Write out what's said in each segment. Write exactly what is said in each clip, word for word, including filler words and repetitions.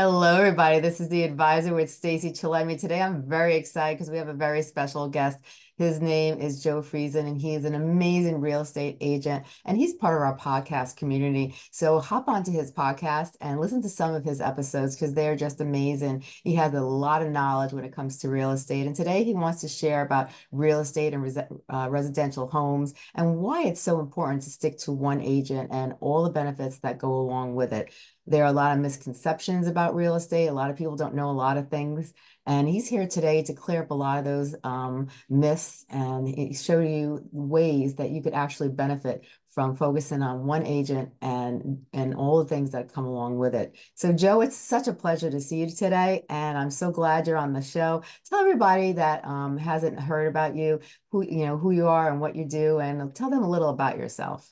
Hello, everybody. This is The Advisor with Stacey Chillemi. Today, I'm very excited because we have a very special guest. His name is Joe Friesen, and he is an amazing real estate agent, and he's part of our podcast community. So hop onto his podcast and listen to some of his episodes because they're just amazing. He has a lot of knowledge when it comes to real estate, and today he wants to share about real estate and res uh, residential homes and why it's so important to stick to one agent and all the benefits that go along with it. There are a lot of misconceptions about real estate. A lot of people don't know a lot of things. And he's here today to clear up a lot of those um, myths and show you ways that you could actually benefit from focusing on one agent and, and all the things that come along with it. So Joe, it's such a pleasure to see you today. And I'm so glad you're on the show. Tell everybody that um, hasn't heard about you, who you know, who you are and what you do, and tell them a little about yourself.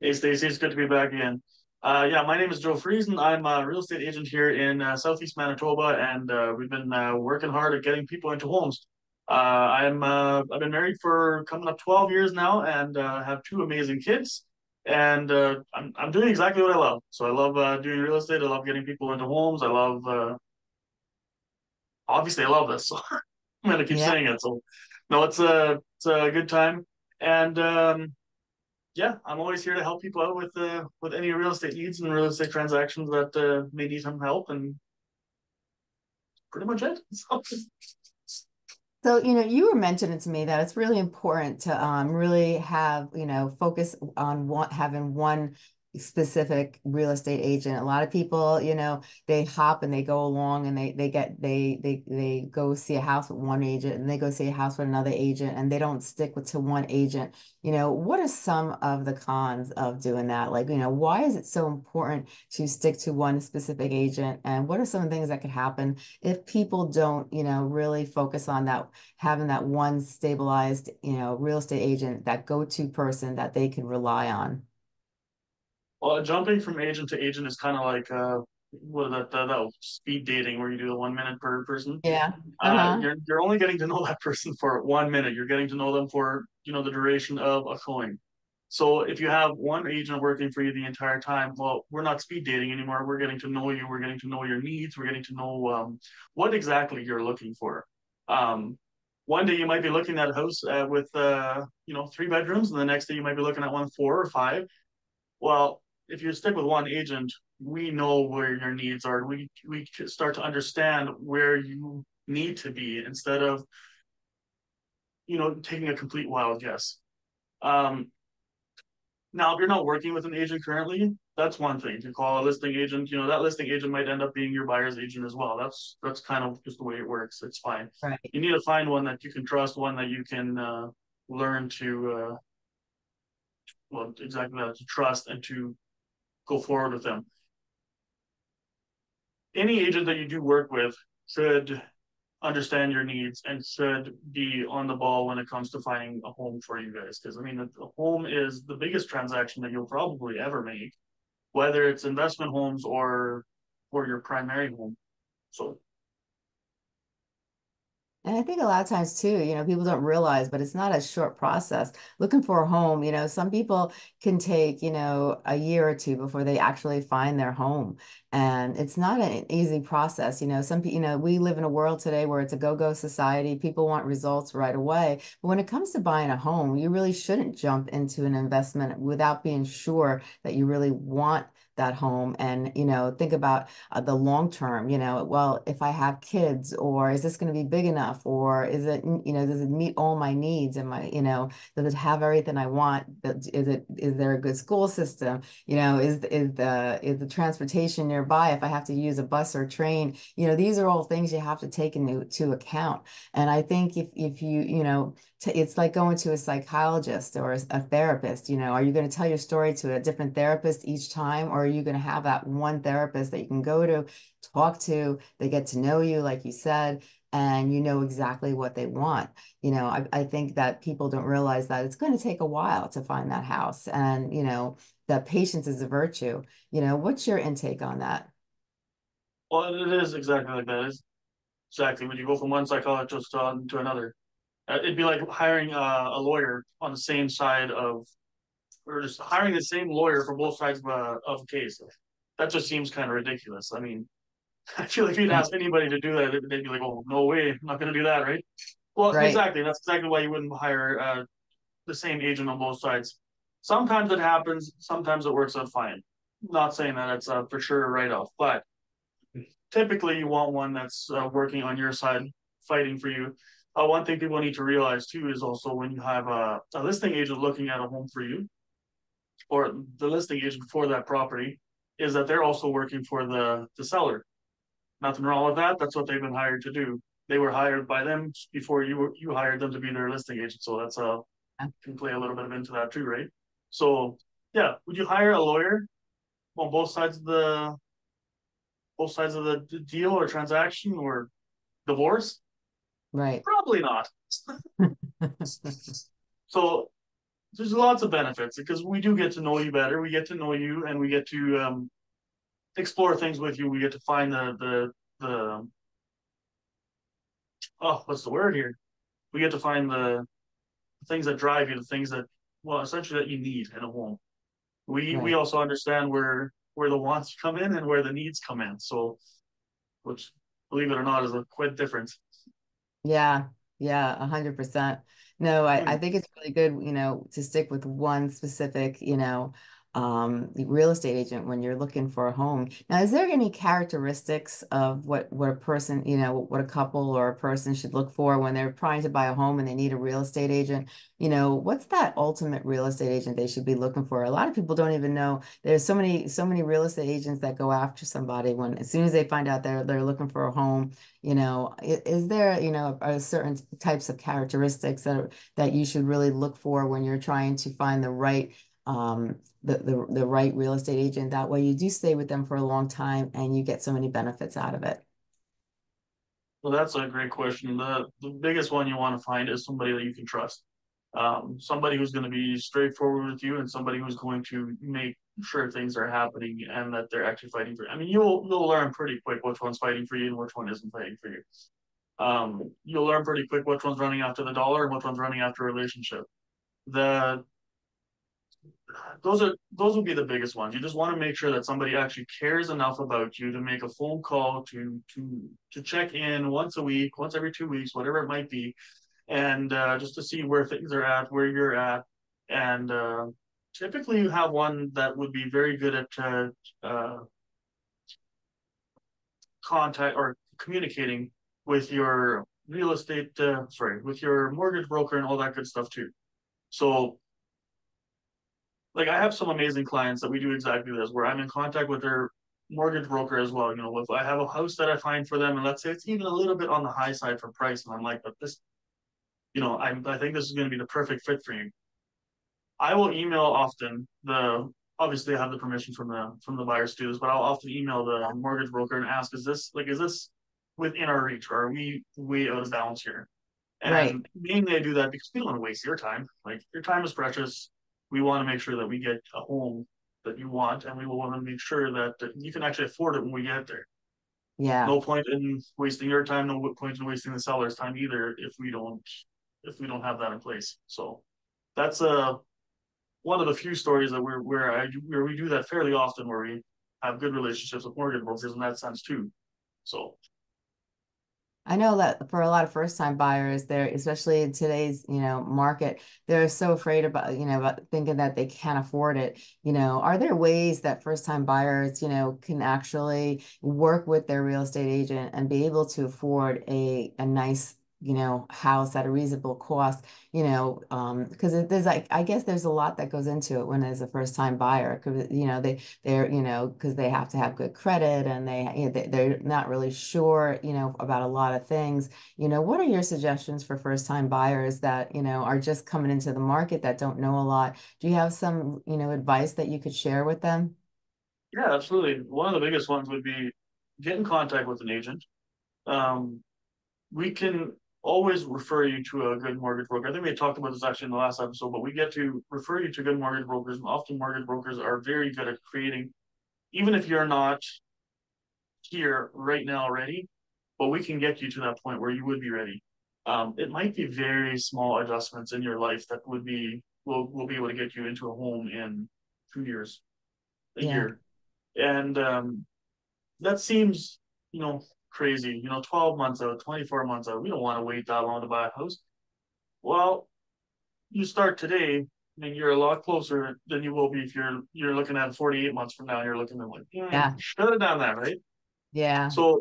Hey, Stacey, it's good to be back again. Uh, yeah, my name is Joe Friesen. I'm a real estate agent here in uh, Southeast Manitoba, and uh, we've been uh, working hard at getting people into homes. Uh, I'm uh, I've been married for coming up twelve years now, and uh, have two amazing kids. And uh, I'm I'm doing exactly what I love. So I love uh, doing real estate. I love getting people into homes. I love uh, obviously I love this. So I'm gonna keep yeah. saying it. So no, it's a it's a good time. And Um, yeah, I'm always here to help people out with uh, with any real estate needs and real estate transactions that uh, may need some help, and pretty much it. So, you know, you were mentioning to me that it's really important to um, really have, you know, focus on one, having one specific real estate agent. A lot of people, you know, they hop and they go along and they they get they they they go see a house with one agent and they go see a house with another agent and they don't stick with to one agent. You know, what are some of the cons of doing that? Like, you know, why is it so important to stick to one specific agent? And what are some things that could happen if people don't, you know, really focus on that, having that one stabilized, you know, real estate agent, that go-to person that they can rely on? Well, jumping from agent to agent is kind of like uh, what that, that that speed dating where you do the one minute per person. Yeah, uh-huh. uh, you're you're only getting to know that person for one minute. You're getting to know them for you know the duration of a showing. So if you have one agent working for you the entire time, well, we're not speed dating anymore. We're getting to know you. We're getting to know your needs. We're getting to know um, what exactly you're looking for. Um, one day you might be looking at a house uh, with uh, you know three bedrooms, and the next day you might be looking at one four or five. Well, if you stick with one agent, we know where your needs are. We we start to understand where you need to be instead of, you know, taking a complete wild guess. Um, now, if you're not working with an agent currently, that's one thing. To call a listing agent, you know, that listing agent might end up being your buyer's agent as well. That's that's kind of just the way it works. It's fine. Right. You need to find one that you can trust, one that you can uh, learn to, uh, well, exactly that, to trust and to go forward with them. Any agent that you do work with should understand your needs and should be on the ball when it comes to finding a home for you guys. Because, I mean, a home is the biggest transaction that you'll probably ever make, whether it's investment homes or, or your primary home. So, and I think a lot of times too, you know, people don't realize, but it's not a short process. Looking for a home, you know, some people can take, you know, a year or two before they actually find their home. And it's not an easy process. You know, some, you know, we live in a world today where it's a go-go society. People want results right away. But when it comes to buying a home, you really shouldn't jump into an investment without being sure that you really want that home. And, you know, think about uh, the long term, you know, well, if I have kids, or is this going to be big enough? Or is it, you know, does it meet all my needs? Am I, you know, does it have everything I want? Is it, is there a good school system? You know, is, is the, is the transportation nearby if I have to use a bus or train? You know, these are all things you have to take into to account. And I think if, if you, you know, it's like going to a psychologist or a therapist. You know, are you going to tell your story to a different therapist each time? Or are you going to have that one therapist that you can go to, talk to, they get to know you, like you said, and you know exactly what they want? You know, I, I think that people don't realize that it's going to take a while to find that house. And, you know, that patience is a virtue. You know, what's your intake on that? Well, it is exactly like that. It's exactly when you go from one psychologist on to another. It'd be like hiring a, a lawyer on the same side of, or just hiring the same lawyer for both sides of a, of a case. That just seems kind of ridiculous. I mean, I feel like if you'd ask anybody to do that, they'd be like, oh, no way, I'm not going to do that, right? Well, right. Exactly. That's exactly why you wouldn't hire uh, the same agent on both sides. Sometimes it happens. Sometimes it works out fine. I'm not saying that it's uh, for sure a write-off, but typically you want one that's uh, working on your side, fighting for you. Uh, one thing people need to realize too is also when you have a, a listing agent looking at a home for you, or the listing agent for that property, is that they're also working for the, the seller. Nothing wrong with that. That's what they've been hired to do. They were hired by them before you were, you hired them to be their listing agent. So that's a, can play a little bit into that too, right? So yeah, would you hire a lawyer on both sides of the both sides of the deal or transaction or divorce? Right. Probably not. So there's lots of benefits because we do get to know you better. We get to know you and we get to um, explore things with you. We get to find the, the, the, oh, what's the word here? We get to find the things that drive you, the things that, well, essentially that you need in a home. We, right. we also understand where, where the wants come in and where the needs come in. So, which believe it or not is a quite difference. Yeah. Yeah. A hundred percent. No, I, I think it's really good, you know, to stick with one specific, you know, um, real estate agent when you're looking for a home. Now, is there any characteristics of what, what a person, you know, what a couple or a person should look for when they're trying to buy a home and they need a real estate agent? You know, what's that ultimate real estate agent they should be looking for? A lot of people don't even know. There's so many, so many real estate agents that go after somebody when, as soon as they find out they're, they're looking for a home. You know, is there, you know, are certain types of characteristics that are, that you should really look for when you're trying to find the right, um, the, the, the right real estate agent? That way you do stay with them for a long time and you get so many benefits out of it. Well, that's a great question. The, the biggest one you want to find is somebody that you can trust. Um, somebody who's going to be straightforward with you and somebody who's going to make sure things are happening and that they're actually fighting for you. I mean, you'll, you'll learn pretty quick which one's fighting for you and which one isn't fighting for you. Um, you'll learn pretty quick which one's running after the dollar and which one's running after a relationship. The, those are, those would be the biggest ones. You just want to make sure that somebody actually cares enough about you to make a phone call, to, to, to check in once a week, once every two weeks, whatever it might be. And uh, just to see where things are at, where you're at. And uh, typically you have one that would be very good at uh, uh, contact or communicating with your real estate, uh, sorry, with your mortgage broker and all that good stuff too. So like I have some amazing clients that we do exactly this, where I'm in contact with their mortgage broker as well. You know, if I have a house that I find for them and let's say it's even a little bit on the high side for price and I'm like, but this, you know, I, I think this is going to be the perfect fit for you. I will email often the, obviously I have the permission from the, from the buyers to do this, but I'll often email the mortgage broker and ask, is this like, is this within our reach or are we way out of bounds here? And right. mainly I do that because we don't want to waste your time. Like your time is precious. We want to make sure that we get a home that you want, and we will want to make sure that you can actually afford it when we get there. Yeah. No point in wasting your time. No point in wasting the seller's time either. If we don't, if we don't have that in place. So that's uh, one of the few stories that we're, where, I, where we do that fairly often, where we have good relationships with mortgage brokers in that sense too. So I know that for a lot of first-time buyers, they're, especially in today's, you know, market, they're so afraid about, you know, about thinking that they can't afford it. You know, are there ways that first-time buyers, you know, can actually work with their real estate agent and be able to afford a, a nice, you know, house at a reasonable cost, you know, um, because there's like, I guess there's a lot that goes into it when there's a first time buyer, because, you know, they, they're, you know, because they have to have good credit and they, you know, they, they're not really sure, you know, about a lot of things. You know, what are your suggestions for first time buyers that, you know, are just coming into the market that don't know a lot? Do you have some, you know, advice that you could share with them? Yeah, absolutely. One of the biggest ones would be get in contact with an agent. Um, we can always refer you to a good mortgage broker. I think we talked about this actually in the last episode, but we get to refer you to good mortgage brokers, and often mortgage brokers are very good at creating, even if you're not here right now already, but we can get you to that point where you would be ready. Um, it might be very small adjustments in your life that would be, we'll, we'll be able to get you into a home in two years, a yeah. year. And um, that seems you know, crazy, you know, twelve months out, twenty-four months out. We don't want to wait that long to buy a house. Well, you start today and you're a lot closer than you will be if you're you're looking at forty-eight months from now. You're looking at like, mm, yeah, should have done that, right? Yeah. So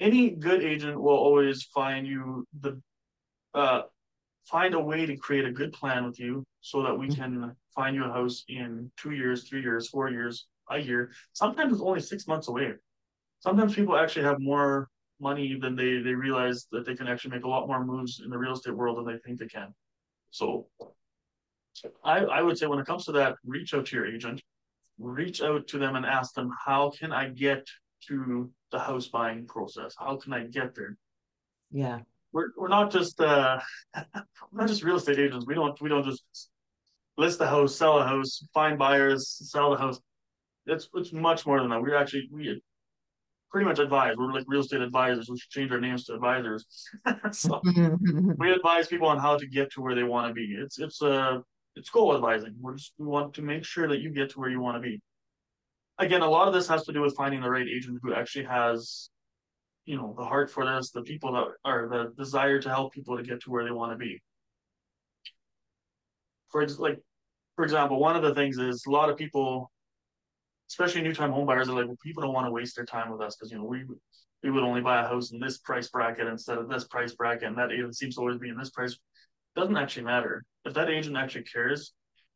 any good agent will always find you the uh find a way to create a good plan with you so that we can find you a house in two years, three years, four years, a year. Sometimes it's only six months away. Sometimes people actually have more money than they, they realize that they can actually make a lot more moves in the real estate world than they think they can. So I, I would say when it comes to that, reach out to your agent, reach out to them and ask them, how can I get to the house buying process? How can I get there? Yeah. We're we're not just uh we're not just real estate agents. We don't we don't just list the house, sell a house, find buyers, sell the house. It's it's much more than that. We're actually we pretty much advise. We're like real estate advisors. We should change our names to advisors. So we advise people on how to get to where they want to be. It's it's uh it's goal advising. We're just we want to make sure that you get to where you want to be. Again, a lot of this has to do with finding the right agent who actually has, you know, the heart for this, the people that are the desire to help people to get to where they want to be. For like, for example, one of the things is a lot of people, especially new time home buyers, are like, well, people don't want to waste their time with us because, you know, we we would only buy a house in this price bracket instead of this price bracket, and that agent seems to always be in this price. Doesn't actually matter. If that agent actually cares,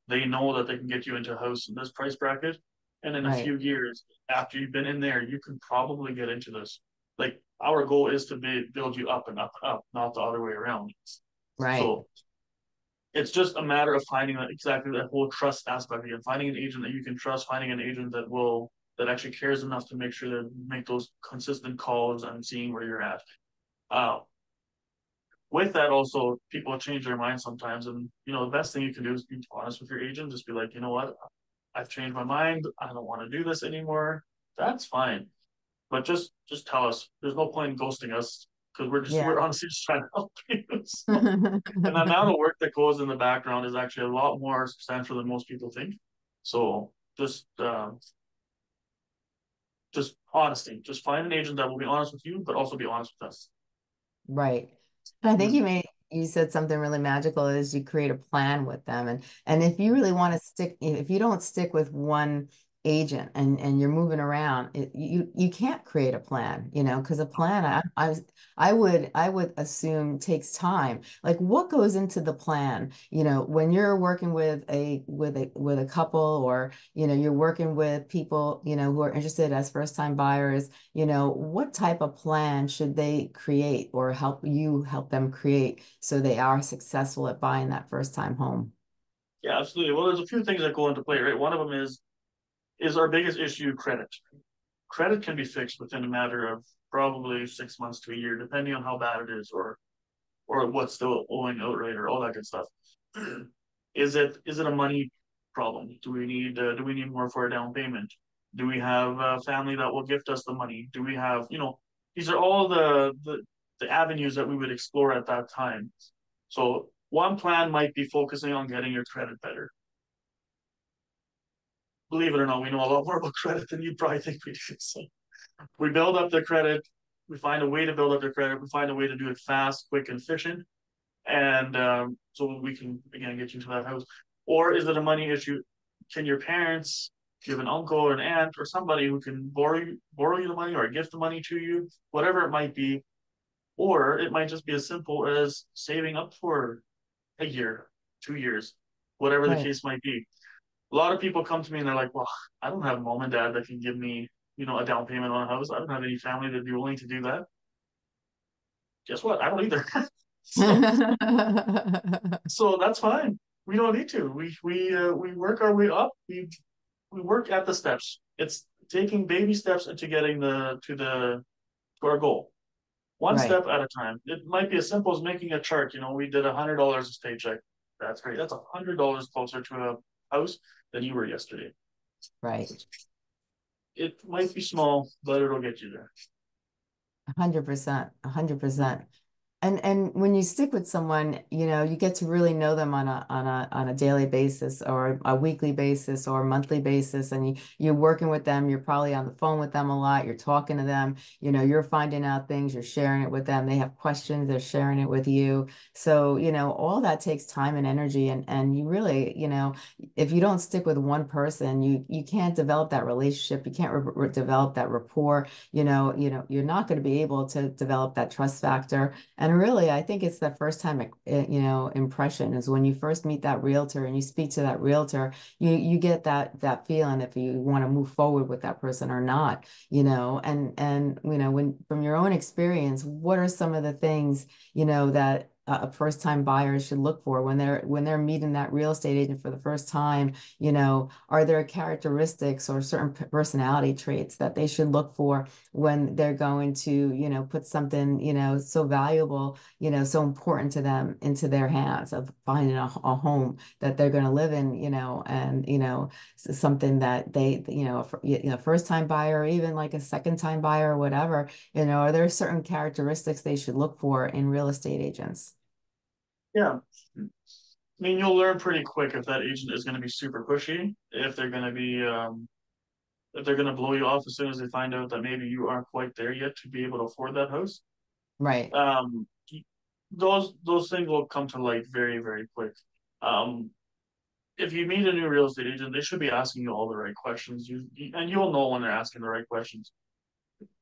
they know that they can get you into a house in this price bracket, and in right. a few years after you've been in there, you can probably get into this. Like, our goal is to be, build you up and up and up, not the other way around. Right. So it's just a matter of finding that, exactly that whole trust aspect again, finding an agent that you can trust, finding an agent that will, that actually cares enough to make sure that you make those consistent calls and seeing where you're at. Uh, with that also, people change their mind sometimes. And, you know, the best thing you can do is be honest with your agent. Just be like, you know what, I've changed my mind. I don't want to do this anymore. That's fine. But just, just tell us. There's no point in ghosting us because we're just yeah. we're honestly just trying to help you. So, and the amount of work that goes in the background is actually a lot more substantial than most people think. So just, um, just honesty. Just find an agent that will be honest with you, but also be honest with us. Right. I think you made you said something really magical is you create a plan with them, and and if you really want to stick, if you don't stick with one agent and and you're moving around, it, you you can't create a plan, you know, because a plan I, I I would I would assume takes time. Like, what goes into the plan, you know, when you're working with a with a with a couple, or you know, you're working with people, you know, who are interested as first-time buyers, you know, what type of plan should they create or help you help them create so they are successful at buying that first-time home? Yeah, absolutely. Well, there's a few things that go into play, right? One of them is is our biggest issue, credit. Credit can be fixed within a matter of probably six months to a year, depending on how bad it is or or what's still owing outright or all that good stuff. Is it is it a money problem? Do we need uh, do we need more for a down payment? Do we have a family that will gift us the money? Do we have, you know, these are all the, the, the avenues that we would explore at that time. So one plan might be focusing on getting your credit better. Believe it or not, we know a lot more about credit than you probably think we do. So we build up their credit. We find a way to build up their credit. We find a way to do it fast, quick, and efficient. And um, so we can, again, get you into that house. Or is it a money issue? Can your parents, if you have an uncle or an aunt or somebody who can borrow you, borrow you the money or gift the money to you, whatever it might be. Or it might just be as simple as saving up for a year, two years, whatever right. the case might be. A lot of people come to me and they're like, well, I don't have mom and dad that can give me, you know, a down payment on a house. I don't have any family that'd be willing to do that. Guess what? I don't either. so, so that's fine. We don't need to. We we uh, we work our way up. We we work at the steps. It's taking baby steps into getting the to the to our goal. One right. step at a time. It might be as simple as making a chart. You know, we did a hundred dollars a paycheck. That's great. That's a hundred dollars closer to a house than you were yesterday. Right. It might be small, but it'll get you there. A hundred percent. A hundred percent. And and when you stick with someone, you know, you get to really know them on a on a on a daily basis or a weekly basis or a monthly basis, and you, you're working with them, you're probably on the phone with them a lot, you're talking to them, you know, you're finding out things, you're sharing it with them, they have questions, they're sharing it with you. So, you know, all that takes time and energy, and and you really, you know, if you don't stick with one person, you you can't develop that relationship, you can't re- re- develop that rapport, you know, you know, you're not going to be able to develop that trust factor. And And really, I think it's that first time, you know, impression is when you first meet that realtor and you speak to that realtor, you you get that that feeling if you want to move forward with that person or not, you know, and, and, you know, when from your own experience, what are some of the things, you know, that a first-time buyer should look for when they're when they're meeting that real estate agent for the first time? You know, are there characteristics or certain personality traits that they should look for when they're going to, you know, put something, you know, so valuable, you know, so important to them into their hands of finding a, a home that they're going to live in, you know, and, you know, something that they, you know, for, you know, first-time buyer or even like a second-time buyer or whatever, you know, are there certain characteristics they should look for in real estate agents? Yeah. I mean, you'll learn pretty quick if that agent is going to be super pushy, if they're going to be, um, if they're going to blow you off as soon as they find out that maybe you aren't quite there yet to be able to afford that house. Right. Um, those, those things will come to light very, very quick. Um, if you meet a new real estate agent, they should be asking you all the right questions. You, and you'll know when they're asking the right questions.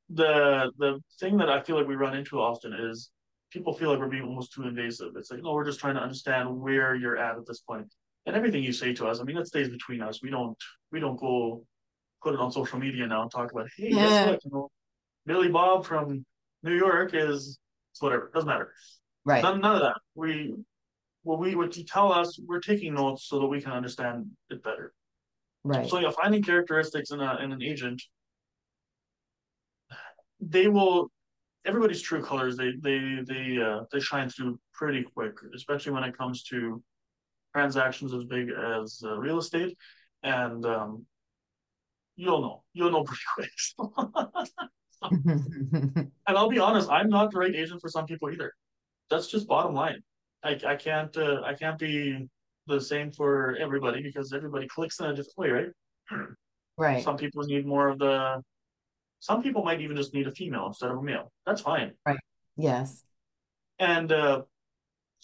The, the thing that I feel like we run into often is, people feel like we're being almost too invasive. It's like, no, we're just trying to understand where you're at at this point. And everything you say to us, I mean, that stays between us. We don't we don't go put it on social media now and talk about, hey, yeah. guess what? You know, Billy Bob from New York is whatever. It doesn't matter. Right. None, none of that. We, well, we, what you tell us, we're taking notes so that we can understand it better. Right. So, yeah, finding characteristics in, a, in an agent, they will... Everybody's true colors, they they they uh, they shine through pretty quick, especially when it comes to transactions as big as uh, real estate, and um, you'll know you'll know pretty quick. And I'll be honest, I'm not the right agent for some people either. That's just bottom line. I I can't uh, I can't be the same for everybody because everybody clicks in a different way, right? Right. Some people need more of the. Some people might even just need a female instead of a male. That's fine. Right. Yes. And, uh,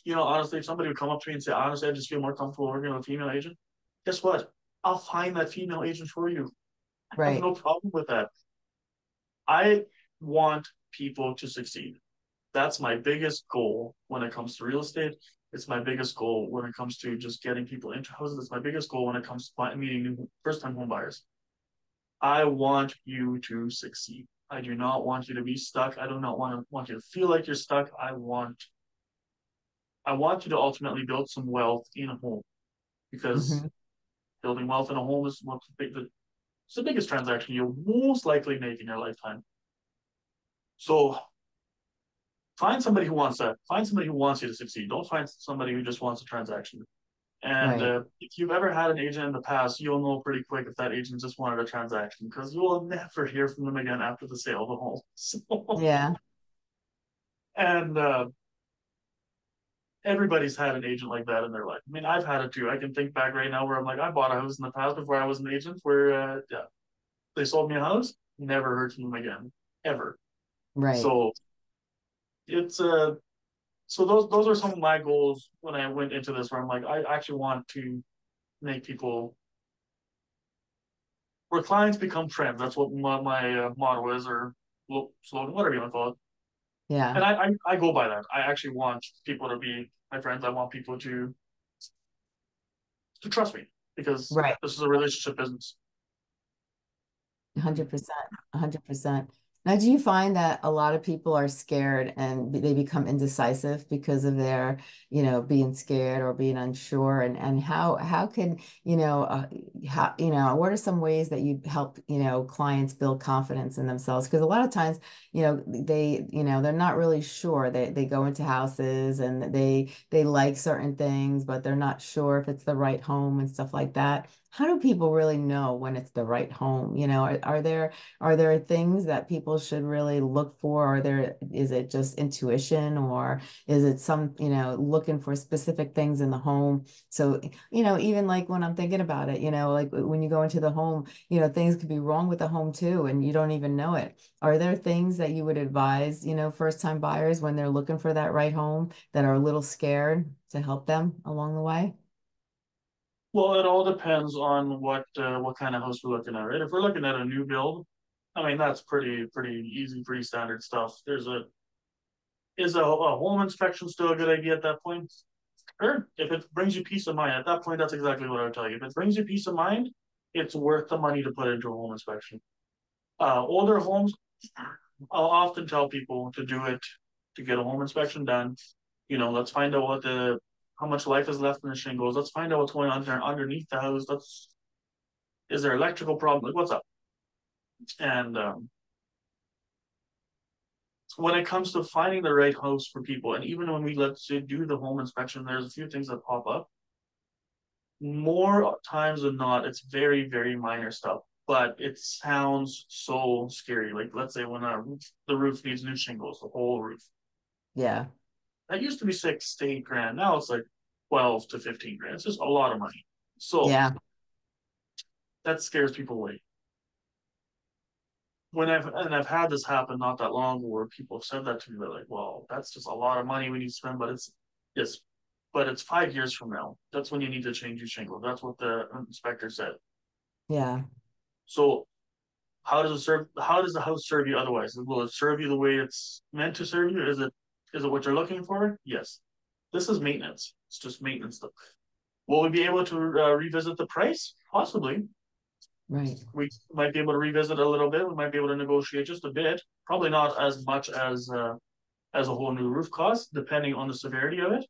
you know, honestly, if somebody would come up to me and say, honestly, I just feel more comfortable working with a female agent, guess what? I'll find that female agent for you. Right. I have no problem with that. I want people to succeed. That's my biggest goal when it comes to real estate. It's my biggest goal when it comes to just getting people into houses. It's my biggest goal when it comes to meeting new first-time home buyers. I want you to succeed. I do not want you to be stuck. I do not want to want you to feel like you're stuck. I want, I want you to ultimately build some wealth in a home, because mm-hmm. building wealth in a home is one of the, big, the, it's the biggest transaction you'll most likely make in your lifetime. So find somebody who wants that. Find somebody who wants you to succeed. Don't find somebody who just wants a transaction. And right. uh, if you've ever had an agent in the past, you'll know pretty quick if that agent just wanted a transaction, because you will never hear from them again after the sale of the home. So, yeah. And uh, everybody's had an agent like that in their life. I mean, I've had it too. I can think back right now where I'm like, I bought a house in the past before I was an agent where uh, yeah, they sold me a house, never heard from them again, ever. Right. So it's a... Uh, So those those are some of my goals when I went into this, where I'm like, I actually want to make people, where clients become friends. That's what my, my uh, motto is, or slogan, whatever you want to call it. Yeah. And I, I, I go by that. I actually want people to be my friends. I want people to to trust me, because right. this is a relationship business. one hundred percent. one hundred percent. Now, do you find that a lot of people are scared and they become indecisive because of their, you know, being scared or being unsure? And and how how can, you know, uh, how you know, what are some ways that you help, you know, clients build confidence in themselves? Because a lot of times, you know, they, you know, they're not really sure. They they go into houses and they they like certain things, but they're not sure if it's the right home and stuff like that. how do people really know when it's the right home? You know, are, are there are there things that people should really look for? Are there, is it just intuition, or is it some, you know, looking for specific things in the home? So, you know, even like when I'm thinking about it, you know, like when you go into the home, you know, things could be wrong with the home too, and you don't even know it. Are there things that you would advise, you know, first-time buyers when they're looking for that right home that are a little scared to help them along the way? Well, it all depends on what uh, what kind of house we're looking at, right? If we're looking at a new build, I mean, that's pretty pretty easy, pretty standard stuff. There's a is a, a home inspection still a good idea at that point? Sure, if it brings you peace of mind. At that point, that's exactly what I would tell you. If it brings you peace of mind, it's worth the money to put into a home inspection. Uh, older homes, I'll often tell people to do it to get a home inspection done. You know, let's find out what the how much life is left in the shingles. Let's find out what's going on there underneath the house. Let's, is there electrical problem? Like, what's up? And um, when it comes to finding the right house for people, and even when we, let's say, do the home inspection, there's a few things that pop up. More times than not, it's very, very minor stuff, but it sounds so scary. Like, let's say when a roof, the roof needs new shingles, the whole roof. Yeah. That used to be six to eight grand. Now it's like twelve to fifteen grand. It's just a lot of money. So yeah, that scares people away. When I've and I've had this happen not that long ago, where people have said that to me, they're like, "Well, that's just a lot of money we need to spend." But it's yes, but it's five years from now. That's when you need to change your shingle. That's what the inspector said. Yeah. So how does it serve? How does the house serve you otherwise? Will it serve you the way it's meant to serve you? Is it Is it what you're looking for? Yes. This is maintenance. It's just maintenance stuff. Will we be able to uh, revisit the price? Possibly. Right. We might be able to revisit a little bit. We might be able to negotiate just a bit. Probably not as much as uh, as a whole new roof cost, depending on the severity of it.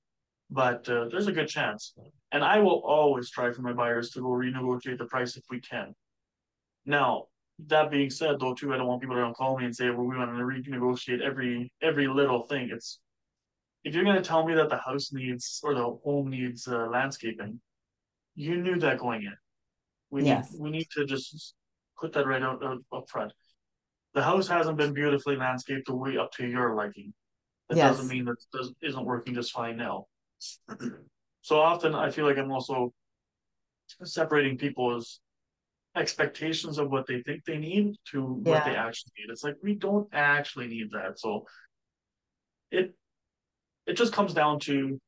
But uh, there's a good chance. And I will always try for my buyers to go renegotiate the price if we can. Now, that being said, though, too, I don't want people to call me and say, well, we want to renegotiate every every little thing. It's if you're going to tell me that the house needs or the home needs uh, landscaping, you knew that going in. We, yes. need, we need to just put that right out, out up front. The house hasn't been beautifully landscaped the way up to your liking. That yes. doesn't mean that it isn't working just fine now. So often I feel like I'm also separating people as expectations of what they think they need to yeah. what they actually need. It's like, we don't actually need that. So it it just comes down to,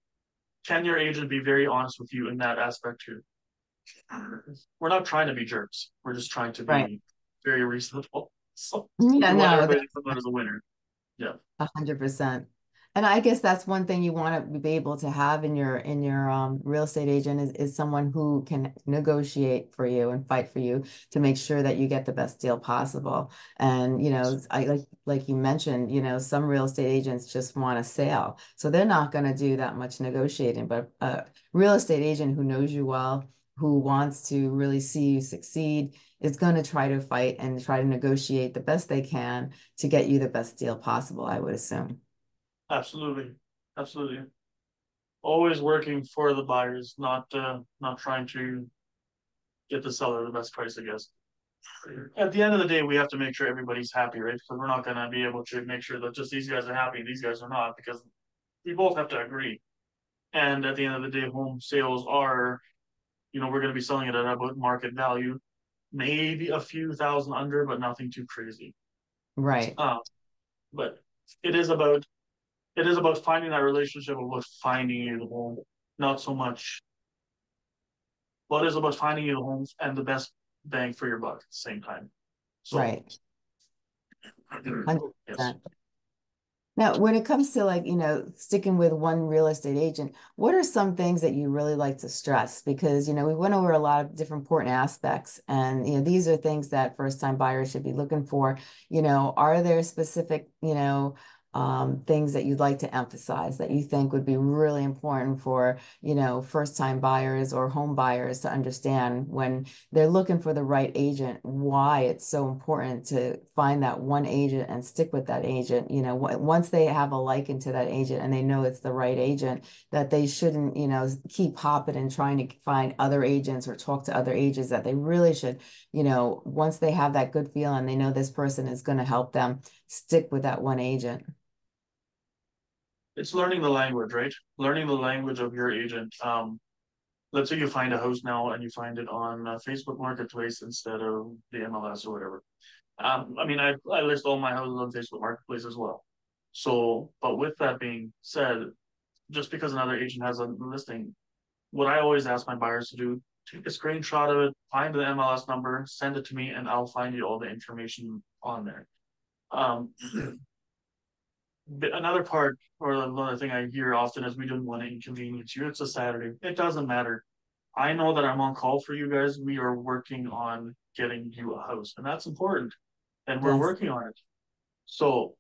can your agent be very honest with you in that aspect too? We're not trying to be jerks. We're just trying to be right. very reasonable. So yeah, no, everybody comes out as a winner. Yeah. A hundred percent. And I guess that's one thing you want to be able to have in your in your um, real estate agent is, is someone who can negotiate for you and fight for you to make sure that you get the best deal possible. And, you know, I, like like you mentioned, you know, some real estate agents just want a sale. So they're not going to do that much negotiating. But a real estate agent who knows you well, who wants to really see you succeed, is going to try to fight and try to negotiate the best they can to get you the best deal possible, I would assume. Absolutely, absolutely. Always working for the buyers, not uh, not trying to get the seller the best price, I guess. At the end of the day, we have to make sure everybody's happy, right? Because we're not going to be able to make sure that just these guys are happy, these guys are not, because we both have to agree. And at the end of the day, home sales are, you know, we're going to be selling it at about market value, maybe a few thousand under, but nothing too crazy. Right. Um, but it is about... It is about finding that relationship of what's finding you the home, not so much. Well, it is about finding you the homes and the best bang for your buck at the same time. So, right. Yes. Now, when it comes to, like, you know, sticking with one real estate agent, what are some things that you really like to stress? Because, you know, we went over a lot of different important aspects, and, you know, these are things that first time buyers should be looking for. You know, are there specific, you know, um, things that you'd like to emphasize that you think would be really important for, you know, first-time buyers or home buyers to understand when they're looking for the right agent, why it's so important to find that one agent and stick with that agent. You know, once they have a liking to that agent and they know it's the right agent, that they shouldn't, you know, keep hopping and trying to find other agents or talk to other agents, that they really should, you know, once they have that good feeling, they know this person is going to help them, stick with that one agent. It's learning the language, right? Learning the language of your agent. Um, let's say you find a house now and you find it on uh, Facebook Marketplace instead of the M L S or whatever. Um, I mean, I, I list all my houses on Facebook Marketplace as well. So, but with that being said, just because another agent has a listing, what I always ask my buyers to do, take a screenshot of it, find the M L S number, send it to me, and I'll find you all the information on there. Um, another part, or another thing I hear often is, we didn't want to inconvenience you. It's a Saturday. It doesn't matter. I know that I'm on call for you guys. We are working on getting you a house, and that's important. And we're yes. working on it. So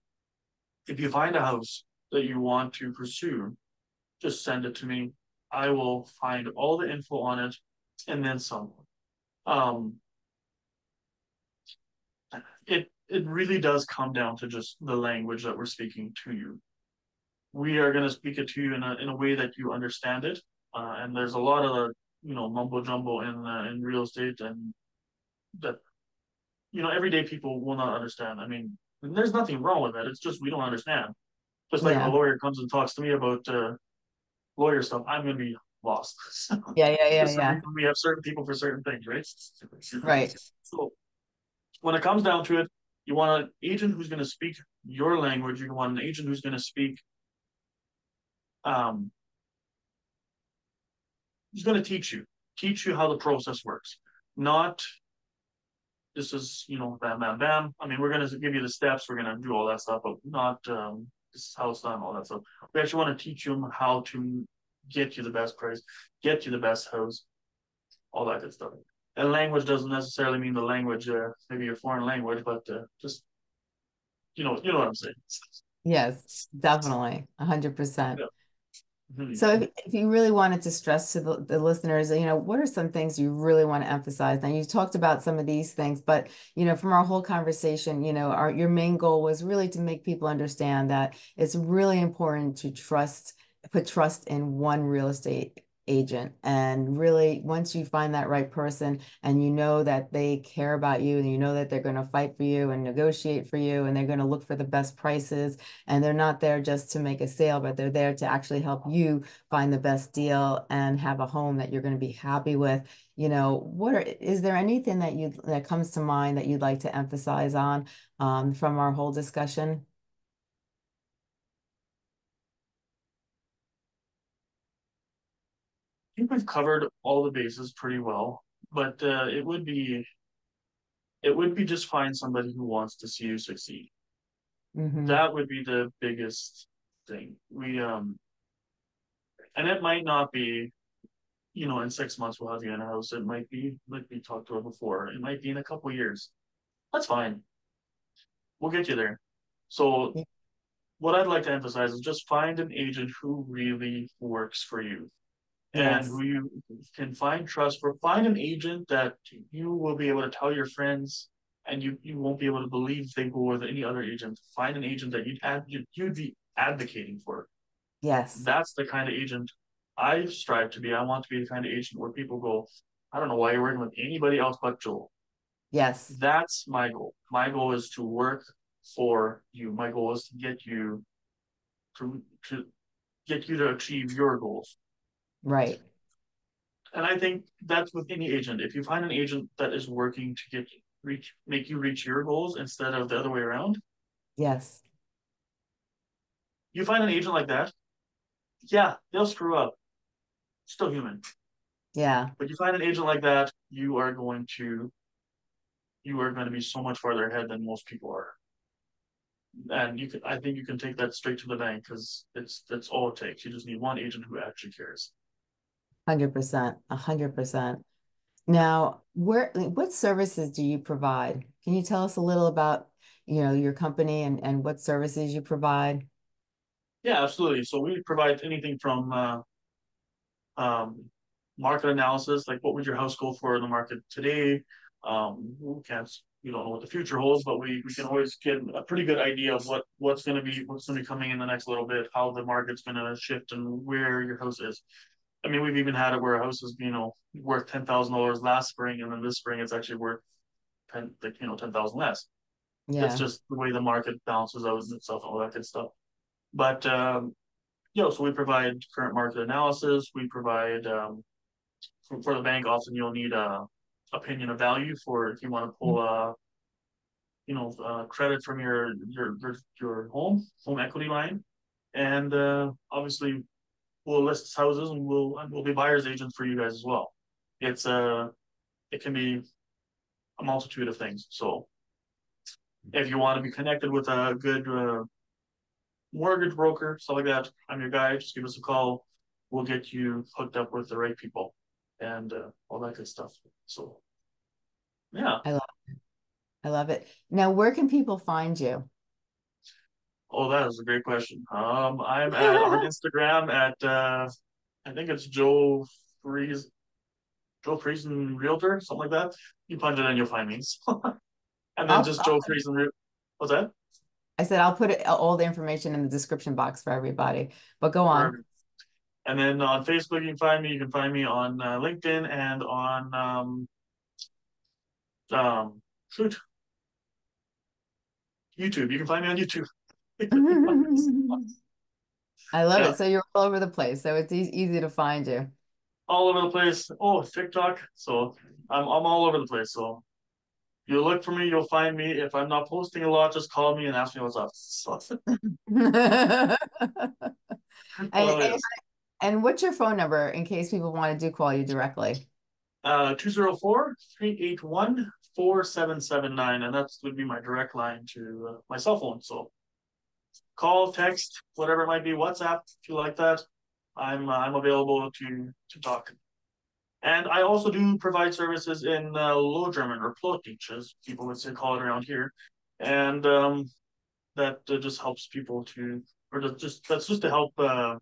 if you find a house that you want to pursue, just send it to me. I will find all the info on it and then some. Um, it it really does come down to just the language that we're speaking to you. We are going to speak it to you in a in a way that you understand it. Uh, and there's a lot of you know mumbo jumbo in uh, in real estate, and that you know everyday people will not understand. I mean, there's nothing wrong with that. It's just we don't understand. Just like yeah. a lawyer comes and talks to me about uh, lawyer stuff, I'm going to be lost. Yeah, yeah, yeah, yeah. We have certain people for certain things, right? Right. So when it comes down to it, you want an agent who's going to speak your language. You want an agent who's going to speak, um, who's going to teach you, teach you how the process works. Not this is, you know, bam, bam, bam. I mean, we're going to give you the steps. We're going to do all that stuff, but not, um, this is how it's done, all that stuff. We actually want to teach them how to get you the best price, get you the best house, all that good stuff. And language doesn't necessarily mean the language, uh, maybe your foreign language, but uh, just, you know, you know what I'm saying. Yes, definitely, one hundred percent. Yeah. So if, if you really wanted to stress to the, the listeners, you know, what are some things you really want to emphasize? Now, you've talked about some of these things, but, you know, from our whole conversation, you know, our, your main goal was really to make people understand that it's really important to trust, put trust in one real estate agent. And really, once you find that right person and you know that they care about you and you know that they're going to fight for you and negotiate for you and they're going to look for the best prices and they're not there just to make a sale, but they're there to actually help you find the best deal and have a home that you're going to be happy with. You know, what are, is there anything that you that comes to mind that you'd like to emphasize on um, from our whole discussion? I think we've covered all the bases pretty well, but uh, it would be it would be just find somebody who wants to see you succeed. Mm-hmm. That would be the biggest thing. We um, and it might not be, you know, in six months we'll have you in a house. It might be like we talked about before. It might be in a couple of years. That's fine. We'll get you there. So, yeah. What I'd like to emphasize is just find an agent who really works for you. And yes. who you can find trust for. Find an agent that you will be able to tell your friends, and you, you won't be able to believe they go with any other agent. Find an agent that you'd, ad, you'd be advocating for. Yes. That's the kind of agent I strive to be. I want to be the kind of agent where people go, I don't know why you're working with anybody else but Joel. Yes. That's my goal. My goal is to work for you. My goal is to get you to, to get you to achieve your goals. Right. And I think that's with any agent. If you find an agent that is working to get reach, make you reach your goals instead of the other way around. Yes. You find an agent like that, yeah, they'll screw up. Still human. Yeah. But you find an agent like that, you are going to, you are going to be so much farther ahead than most people are. And you can, I think you can take that straight to the bank, because it's that's all it takes. You just need one agent who actually cares. one hundred percent, one hundred percent. Now, where what services do you provide? Can you tell us a little about, you know, your company and, and what services you provide? Yeah, absolutely. So we provide anything from uh, um, market analysis, like what would your house go for in the market today? Um, we can't, you don't know what the future holds, but we, we can always get a pretty good idea of what, what's going to be, what's going to be coming in the next little bit, how the market's going to shift and where your house is. I mean, we've even had it where a house is, you know, worth ten thousand dollars last spring, and then this spring it's actually worth ten, you know, ten thousand less. Yeah. It's just the way the market balances out and itself, all that good stuff. But, um, you know, so we provide current market analysis. We provide, um, for, for the bank, often you'll need a opinion of value for if you want to pull, uh, you know, uh, credit from your, your, your, your home, home equity line. And uh, obviously we'll list houses, and we'll, and we'll be buyer's agents for you guys as well. It's uh, it can be a multitude of things. So if you want to be connected with a good uh, mortgage broker, stuff like that, I'm your guy. Just give us a call. We'll get you hooked up with the right people and uh, all that good stuff. So, yeah. I love it. I love it. Now, where can people find you? Oh, that is a great question. Um, I'm at, on Instagram at, uh, I think it's Joe Friesen, Joe Friesen Realtor, something like that. You punch it and you'll find me. And then I'll, just Joe Friesen Realtor. What's that? I said I'll put it, all the information in the description box for everybody, but go on. Perfect. And then on Facebook, you can find me. You can find me on uh, LinkedIn and on, um, um, shoot, YouTube. You can find me on YouTube. I love yeah. it. So you're all over the place. So it's e easy to find you. All over the place. Oh, TikTok. So I'm I'm all over the place. So you look for me, you'll find me. If I'm not posting a lot, just call me and ask me what's up. So. and, and, and what's your phone number in case people want to do call you directly? Uh, two zero four, three eight one, four seven seven nine. And that would be my direct line to uh, my cell phone. So call, text, whatever it might be, WhatsApp, if you like that. I'm uh, I'm available to to talk. And I also do provide services in uh, Low German, or Plattdeutsch, as people would say, call it around here. And um, that uh, just helps people to, or to just that's just to help uh,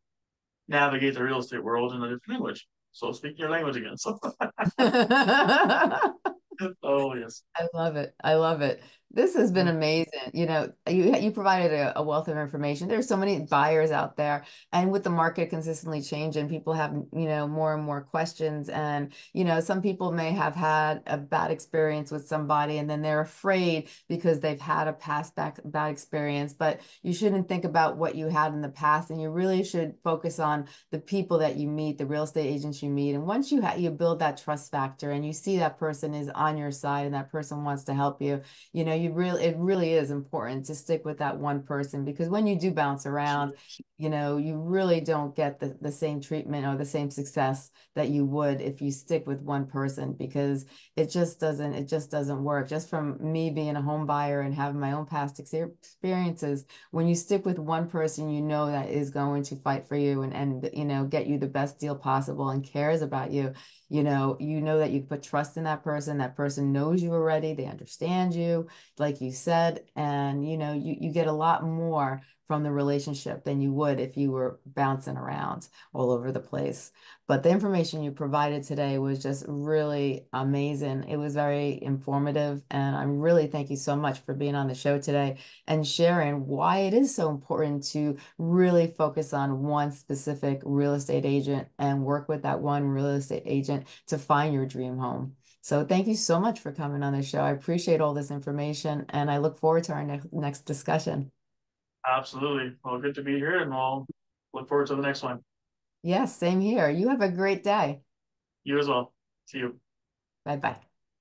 navigate the real estate world in a different language. So speak your language again. So. Oh, yes. I love it. I love it. This has been amazing. You know, you, you provided a, a wealth of information. There's so many buyers out there, and with the market consistently changing, people have, you know, more and more questions. And, you know, some people may have had a bad experience with somebody, and then they're afraid because they've had a past back, bad experience, but you shouldn't think about what you had in the past. And you really should focus on the people that you meet, the real estate agents you meet. And once you you build that trust factor and you see that person is on your side and that person wants to help you, you know, you really, it really is important to stick with that one person, because when you do bounce around, you know, you really don't get the, the same treatment or the same success that you would if you stick with one person, because it just doesn't, it just doesn't work. Just from me being a home buyer and having my own past experiences, when you stick with one person, you know, that is going to fight for you and, and, you know, get you the best deal possible and cares about you. You know, you know that you put trust in that person, that person knows you already, they understand you, like you said, and, you know, you, you get a lot more from the relationship than you would if you were bouncing around all over the place. But the information you provided today was just really amazing. It was very informative, and I really thank you so much for being on the show today and sharing why it is so important to really focus on one specific real estate agent and work with that one real estate agent to find your dream home. So thank you so much for coming on the show. I appreciate all this information, and I look forward to our ne- next discussion. Absolutely. Well, good to be here, and we'll look forward to the next one. Yes, same here. You have a great day. You as well. See you. Bye-bye.